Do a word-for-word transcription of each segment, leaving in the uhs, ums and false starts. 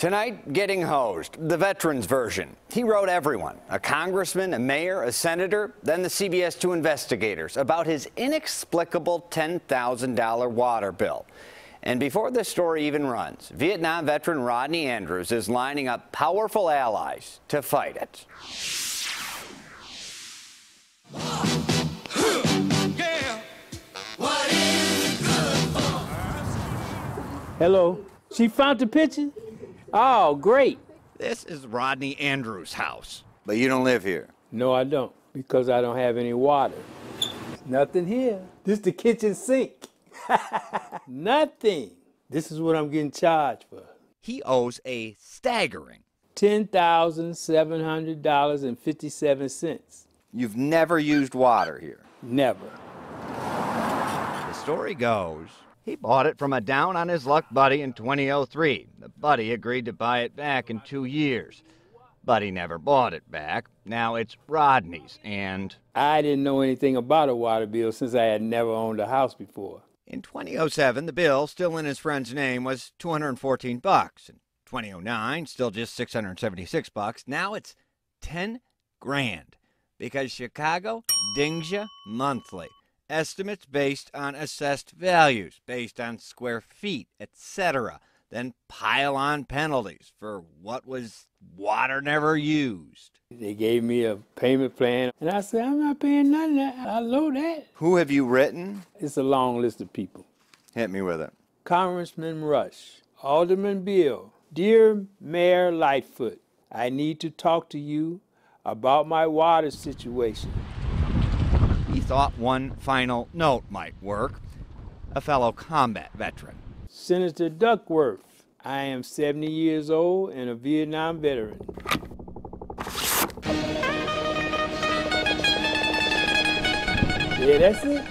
Tonight, getting hosed, the veterans version. He wrote everyone, a congressman, a mayor, a senator, then the C B S two investigators, about his inexplicable ten thousand dollar water bill. And before this story even runs, Vietnam veteran Rodney Andrews is lining up powerful allies to fight it. Hello, she found the picture? Oh, great. This is Rodney Andrews' house. But you don't live here? No, I don't, because I don't have any water. There's nothing here. This is the kitchen sink. Nothing. This is what I'm getting charged for. He owes a staggering ten thousand seven hundred dollars and fifty-seven cents. You've never used water here? Never. The story goes, he bought it from a down-on-his-luck buddy in twenty oh three. The buddy agreed to buy it back in two years. Buddy never bought it back. Now it's Rodney's, and... I didn't know anything about a water bill since I had never owned a house before. In twenty oh seven, the bill, still in his friend's name, was two hundred fourteen bucks. In twenty oh nine, still just six hundred seventy-six bucks. Now it's ten grand, because Chicago dings you monthly. Estimates based on assessed values, based on square feet, et cetera. Then pile on penalties for what was water never used. They gave me a payment plan, and I said, I'm not paying none of that. I know that. Who have you written? It's a long list of people. Hit me with it. Congressman Rush, Alderman Beale, dear Mayor Lightfoot, I need to talk to you about my water situation. He thought one final note might work. A fellow combat veteran. Senator Duckworth, I am seventy years old and a Vietnam veteran. Yeah, that's it.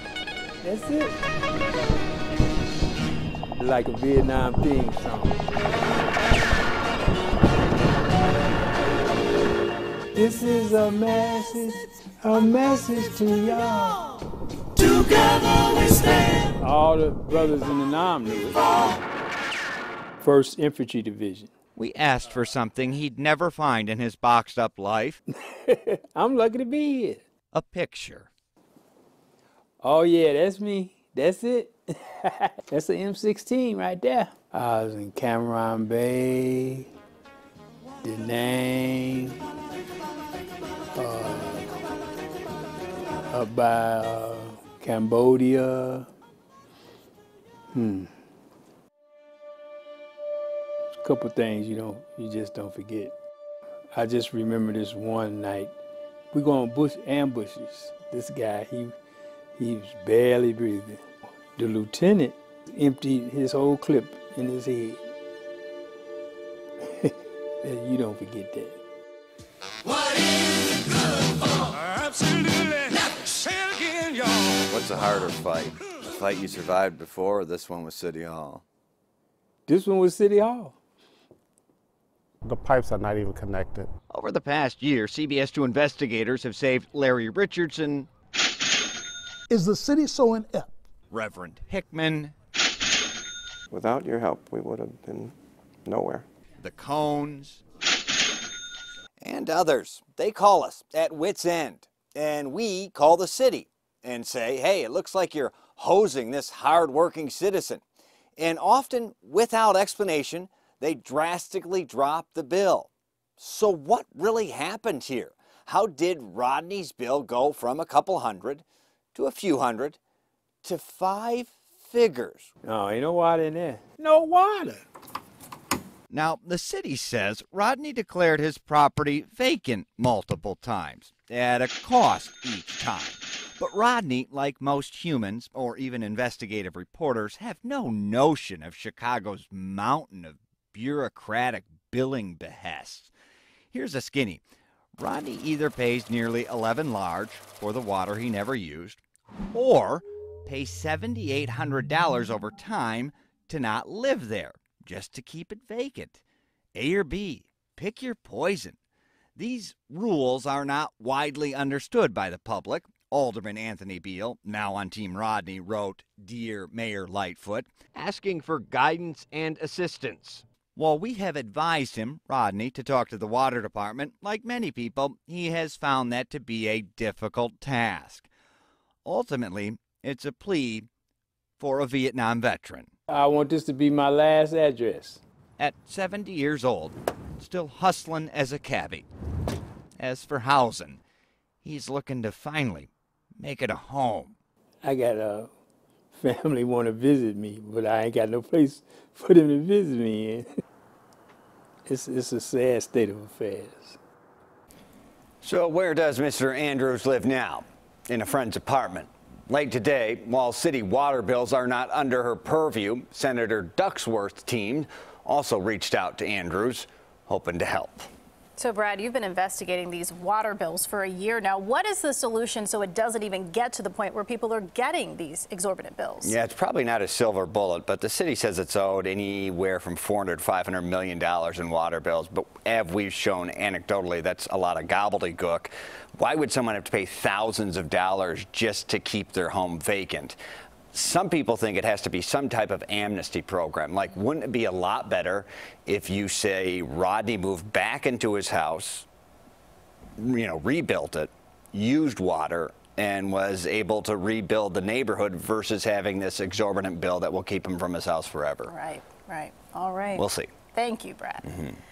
That's it. Like a Vietnam theme song. This is a message. A message to y'all. Together we stand. All the brothers in the Nam knew it. First Infantry Division. We asked for something he'd never find in his boxed-up life. I'm lucky to be here. A picture. Oh, yeah, that's me. That's it. That's the M sixteen right there. I was in Cameron Bay, Danang, uh, up by uh, Cambodia. Hmm. A couple things you don't, you just don't forget. I just remember this one night. We're going bush ambushes. This guy, he, he was barely breathing. The lieutenant emptied his whole clip in his head. You don't forget that. What is it good for? Absolutely. What's a harder fight? The fight you survived before, or this one was City Hall? This one was City Hall. The pipes are not even connected. Over the past year, C B S two investigators have saved Larry Richardson. Is the city so inept? Reverend Hickman. Without your help, we would have been nowhere. The Cones. And others. They call us at wit's end. And we call the city and say, hey, it looks like you're hosing this hard-working citizen. And often, without explanation, they drastically drop the bill. So what really happened here? How did Rodney's bill go from a couple hundred to a few hundred to five figures? No, ain't no water in there. No water. Now, the city says Rodney declared his property vacant multiple times, at a cost each time. But Rodney, like most humans, or even investigative reporters, have no notion of Chicago's mountain of bureaucratic billing behests. Here's a skinny. Rodney either pays nearly eleven large for the water he never used, or pays seven thousand eight hundred dollars over time to not live there, just to keep it vacant. A or B, pick your poison. These rules are not widely understood by the public. Alderman Anthony Beale, now on Team Rodney, wrote, dear Mayor Lightfoot, asking for guidance and assistance. While we have advised him, Rodney, to talk to the water department, like many people, he has found that to be a difficult task. Ultimately, it's a plea for a Vietnam veteran. I want this to be my last address. At seventy years old, still hustling as a cabbie. As for housing, he's looking to finally make it a home. I got a family want to visit me, but I ain't got no place for them to visit me in. It's, it's a sad state of affairs. So where does Mister Andrews live now? In a friend's apartment. Late today, while city water bills are not under her purview, Senator Duckworth's team also reached out to Andrews, hoping to help. So, Brad, you've been investigating these water bills for a year now. What is the solution so it doesn't even get to the point where people are getting these exorbitant bills? Yeah, it's probably not a silver bullet, but the city says it's owed anywhere from four hundred to five hundred million dollars in water bills. But as we've shown anecdotally, that's a lot of gobbledygook. Why would someone have to pay thousands of dollars just to keep their home vacant? Some people think it has to be some type of amnesty program. Like, wouldn't it be a lot better if you say Rodney moved back into his house, you know, rebuilt it, used water, and was able to rebuild the neighborhood versus having this exorbitant bill that will keep him from his house forever? Right, right. All right. We'll see. Thank you, Brad. Mm-hmm.